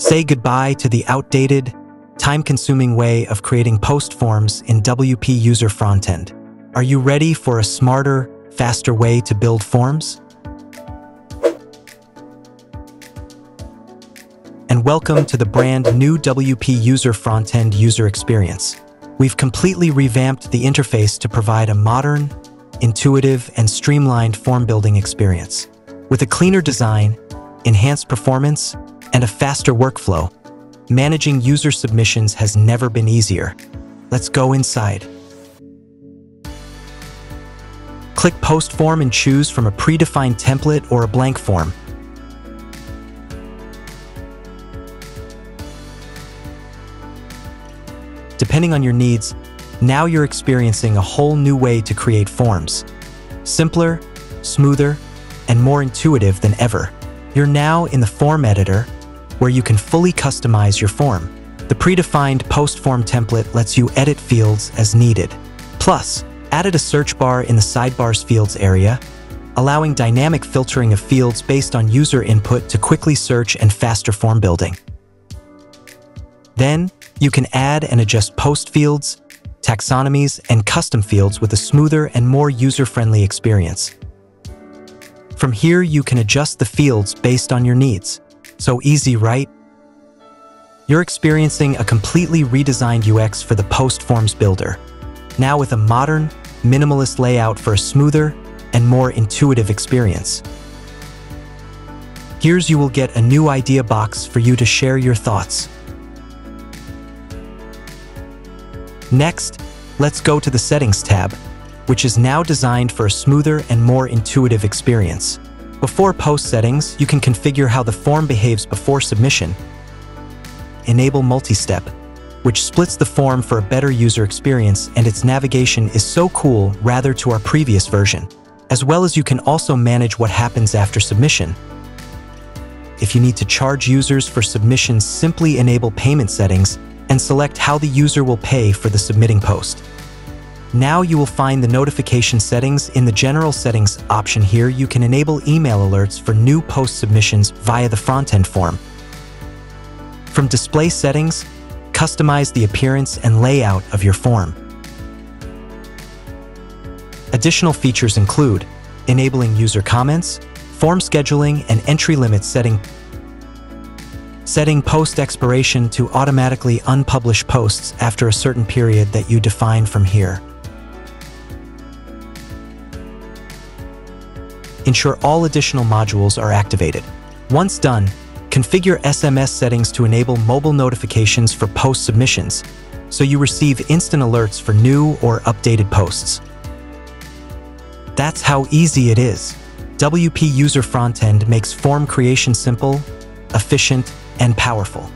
Say goodbye to the outdated, time-consuming way of creating post forms in WP User Frontend. Are you ready for a smarter, faster way to build forms? And welcome to the brand new WP User Frontend user experience. We've completely revamped the interface to provide a modern, intuitive, and streamlined form building experience. With a cleaner design, enhanced performance, and a faster workflow, managing user submissions has never been easier. Let's go inside. Click Post Form and choose from a predefined template or a blank form. Depending on your needs, now you're experiencing a whole new way to create forms. Simpler, smoother, and more intuitive than ever. You're now in the form editor, where you can fully customize your form. The predefined post form template lets you edit fields as needed. Plus, added a search bar in the sidebars fields area, allowing dynamic filtering of fields based on user input to quickly search and faster form building. Then, you can add and adjust post fields, taxonomies, and custom fields with a smoother and more user-friendly experience. From here, you can adjust the fields based on your needs. So easy, right? You're experiencing a completely redesigned UX for the Post Forms Builder, now with a modern, minimalist layout for a smoother and more intuitive experience. Here's you will get a new idea box for you to share your thoughts. Next, let's go to the Settings tab, which is now designed for a smoother and more intuitive experience. Before post settings, you can configure how the form behaves before submission. Enable multi-step, which splits the form for a better user experience, and its navigation is so cool rather to our previous version. As well as you can also manage what happens after submission. If you need to charge users for submissions, simply enable payment settings and select how the user will pay for the submitting post. Now you will find the notification settings in the General Settings option. Here you can enable email alerts for new post submissions via the front-end form. From Display Settings, customize the appearance and layout of your form. Additional features include enabling user comments, form scheduling, and entry limit setting. Setting post expiration to automatically unpublish posts after a certain period that you define from here. Ensure all additional modules are activated. Once done, configure SMS settings to enable mobile notifications for post submissions, so you receive instant alerts for new or updated posts. That's how easy it is. WP User Frontend makes form creation simple, efficient, and powerful.